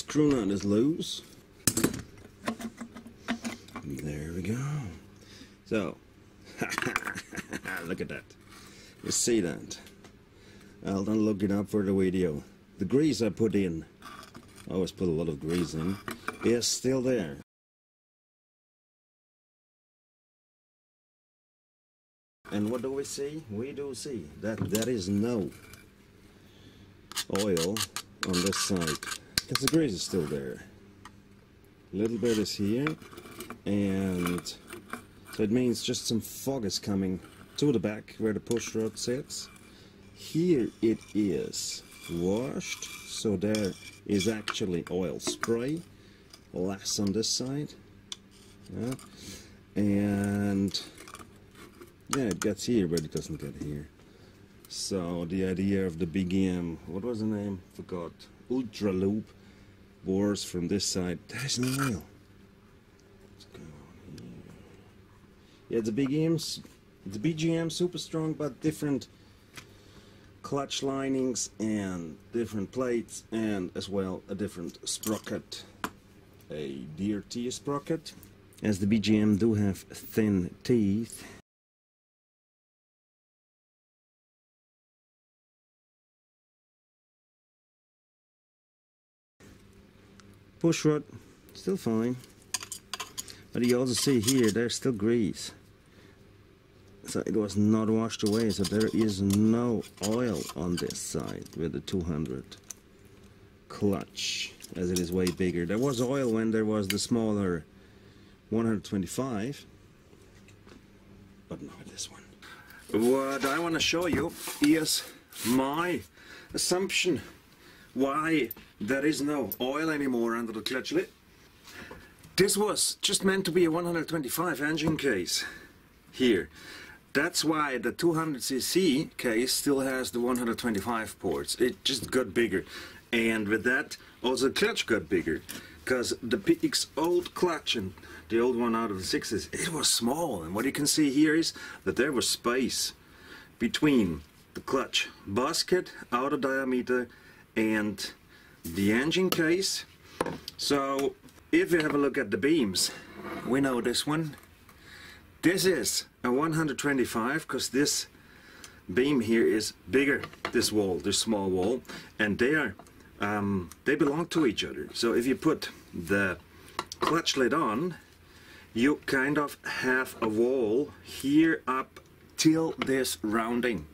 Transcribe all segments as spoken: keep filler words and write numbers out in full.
screw nut is loose. There we go. So, look at that. You see that? I'll then look it up for the video. The grease I put in, I always put a lot of grease in, is still there. And what do we see? We do see that there is no oil on this side, because the grease is still there. A little bit is here, and so it means just some fog is coming to the back where the push rod sits. Here it is washed, so there is actually oil spray, less on this side, yeah. And yeah, it gets here, but it doesn't get here. So the idea of the B G M, what was the name? Forgot. Ultralube bores from this side. There's no oil. Let's go here. Yeah, the B G Ms, the B G M super strong, but different clutch linings and different plates, and as well a different sprocket, a D R T sprocket, as the B G M do have thin teeth. Push rod, still fine, but you also see here, there's still grease. So it was not washed away, so there is no oil on this side with the two hundred clutch, as it is way bigger. There was oil when there was the smaller one twenty-five, but not this one. What I want to show you is my assumption why there is no oil anymore under the clutch lid. This was just meant to be a one twenty-five engine case here. That's why the two hundred C C case still has the one twenty-five ports. It just got bigger, and with that also the clutch got bigger, because the P X old clutch, and the old one out of the sixties, it was small. And what you can see here is that there was space between the clutch basket, outer diameter, and the engine case. So if you have a look at the beams, we know this one. This is a one twenty-five, because this beam here is bigger, this wall, this small wall, and they are, um, they belong to each other. So if you put the clutch lid on, you kind of have a wall here up till this rounding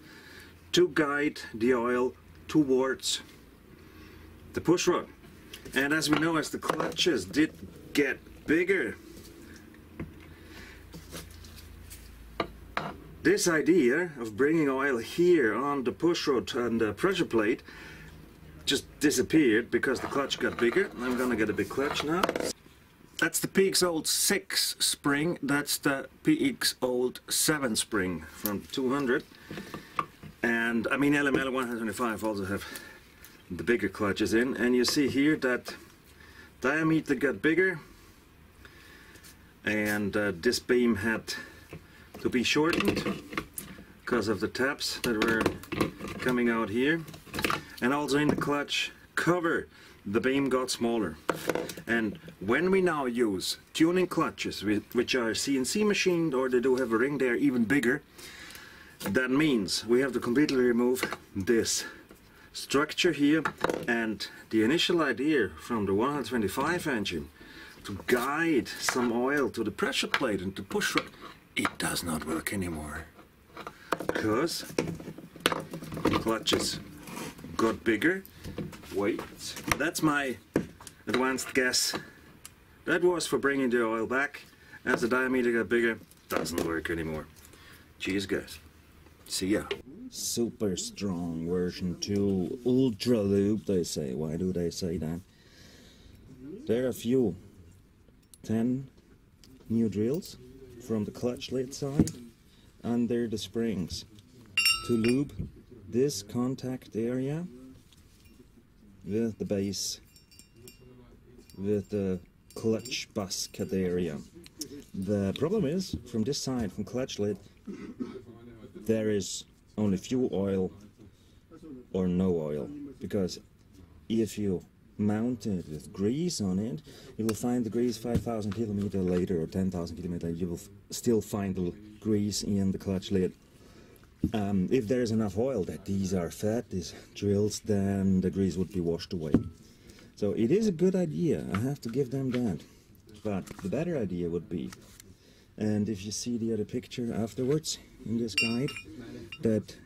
to guide the oil towards the push rod. And as we know, as the clutches did get bigger, this idea of bringing oil here on the push rod and the pressure plate just disappeared because the clutch got bigger. I'm gonna get a big clutch now. That's the P X old six spring, that's the P X old seven spring from two hundred. And I mean, L M L one twenty-five also have the bigger clutches in, and you see here that diameter got bigger, and uh, this beam had to be shortened because of the taps that were coming out here, and also in the clutch cover the beam got smaller. And when we now use tuning clutches which are C N C machined, or they do have a ring, they are even bigger. That means we have to completely remove this structure here, and the initial idea from the one twenty-five engine to guide some oil to the pressure plate and to push rod, it does not work anymore, because clutches got bigger. Wait, that's my advanced guess. That was for bringing the oil back. As the diameter got bigger, doesn't work anymore. Cheers, guys. See ya. Super strong version two, Ultralube they say. Why do they say that? There are a few ten new drills from the clutch lid side under the springs to lube this contact area with the base, with the clutch basket area. The problem is, from this side, from clutch lid, there is only few oil or no oil, because if you mounted with grease on it, you will find the grease five thousand kilometers later or ten thousand kilometers later. You will f still find the grease in the clutch lid. Um, if there is enough oil that these are fed, these drills, then the grease would be washed away. So it is a good idea, I have to give them that. But the better idea would be, and if you see the other picture afterwards in this guide, that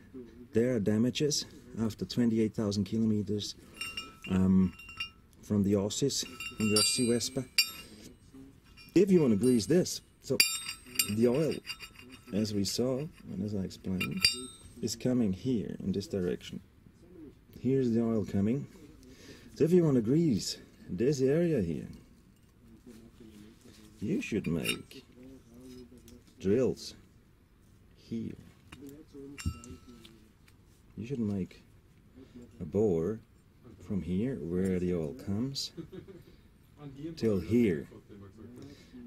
there are damages after twenty-eight thousand kilometers um, from the Aussies, from the Aussie Vespa. If you want to grease this, so the oil, as we saw, and as I explained, is coming here in this direction. Here's the oil coming. So if you want to grease this area here, you should make drills here. You should make a bore from here, where the oil comes, till here.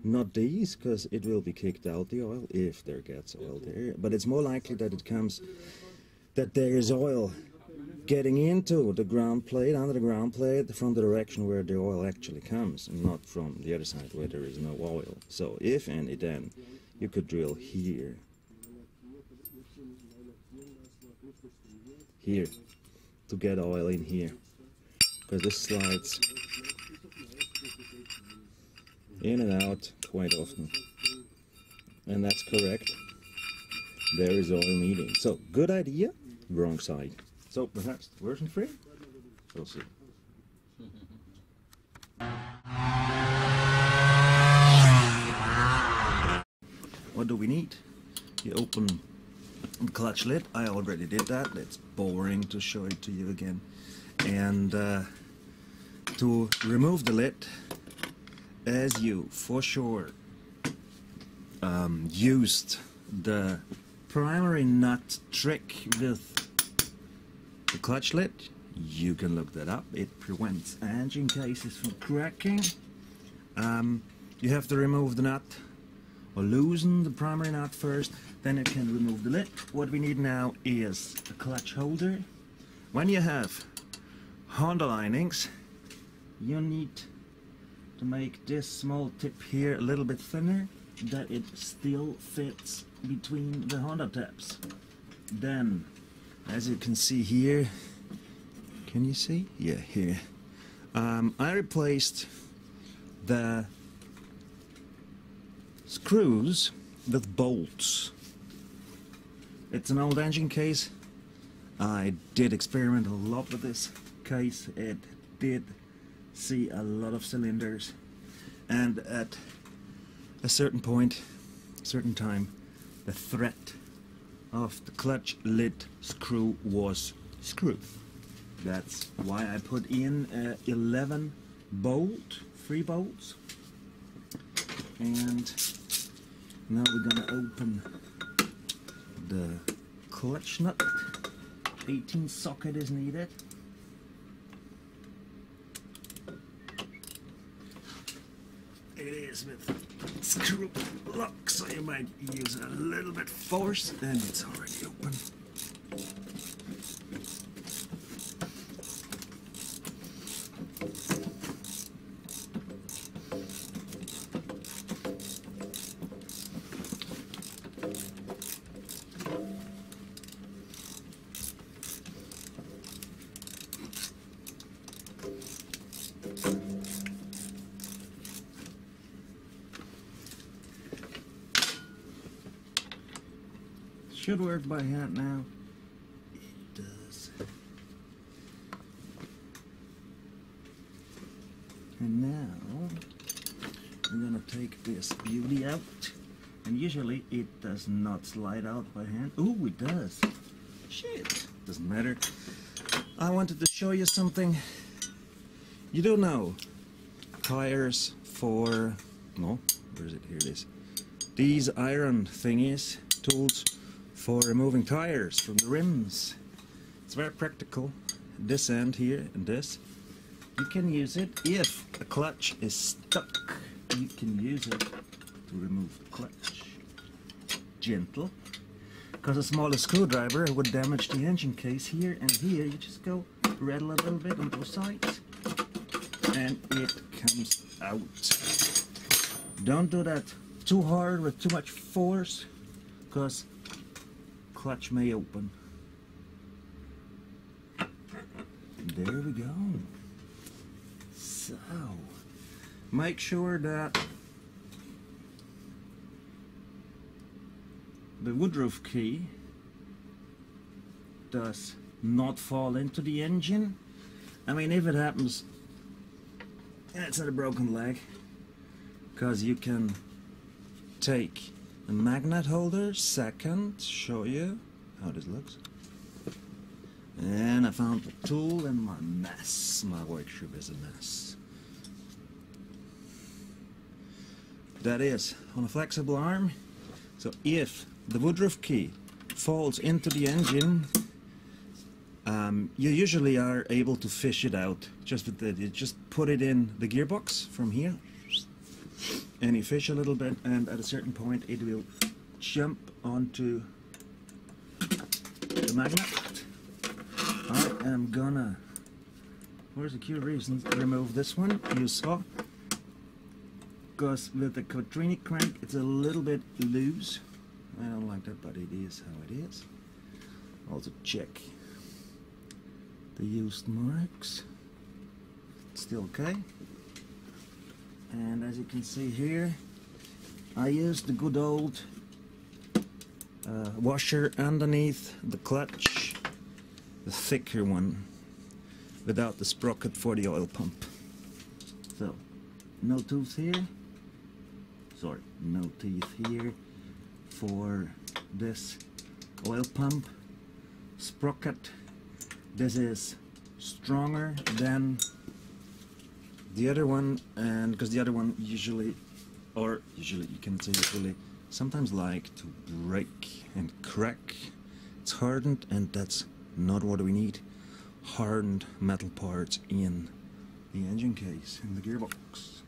Not these, because it will be kicked out, the oil, if there gets oil there. But it's more likely that it comes, that there is oil getting into the ground plate, under the ground plate, from the direction where the oil actually comes, and not from the other side where there is no oil. So if and then, you could drill here. Here, to get oil in here, because this slides in and out quite often, and that's correct, there is oil needed. So good idea, wrong side. So perhaps version three, we'll see. What do we need? You open the clutch lid. I already did that. That's boring to show it to you again. And uh, to remove the lid, as you for sure um, used the primary nut trick with the clutch lid, you can look that up. It prevents engine cases from cracking. Um, you have to remove the nut, or loosen the primary nut first, then you can remove the lid. What we need now is a clutch holder. When you have Honda linings, you need to make this small tip here a little bit thinner, that it still fits between the Honda tabs. Then, as you can see here, can you see? Yeah, here. Um, I replaced the screws with bolts. It's an old engine case. I did experiment a lot with this case. It did see a lot of cylinders, and at a certain point, a certain time, the threat of the clutch lid screw was screwed. That's why I put in uh, eleven bolt, three bolts, and now we're gonna open the clutch nut. eighteen socket is needed. It is with screw lock, so you might use a little bit force, and it's already open. Should work by hand now. It does. And now I'm gonna take this beauty out. And usually it does not slide out by hand. Ooh, it does. Shit. Doesn't matter. I wanted to show you something. You don't know. Tires for no, where is it? Here it is. These iron thingies, tools for removing tires from the rims. It's very practical. This end here and this. You can use it if the clutch is stuck. You can use it to remove the clutch. Gentle. Because a smaller screwdriver would damage the engine case here and here. You just go rattle a little bit on both sides. and it comes out. Don't do that too hard with too much force, because clutch may open. There we go. So make sure that the Woodruff key does not fall into the engine. I mean, if it happens, it's not a broken leg, because you can take a magnet holder. Second, show you how this looks. And I found the tool in my mess. My workshop is a mess. That is on a flexible arm. So if the Woodruff key falls into the engine, um, you usually are able to fish it out. Just with the, you just put it in the gearbox from here, and you fish a little bit, and at a certain point it will jump onto the magnet. I am gonna, for the cute reason, remove this one you saw, because with the Quatrini crank it's a little bit loose. I don't like that, but it is how it is. Also check the used marks. It's still okay. And as you can see here, I used the good old uh, washer underneath the clutch, the thicker one, without the sprocket for the oil pump. So, no tooth here, sorry, no teeth here for this oil pump sprocket. This is stronger than the other one, and because the other one usually, or usually you can say usually, sometimes like to break and crack. It's hardened, and that's not what we need. Hardened metal parts in the engine case, in the gearbox.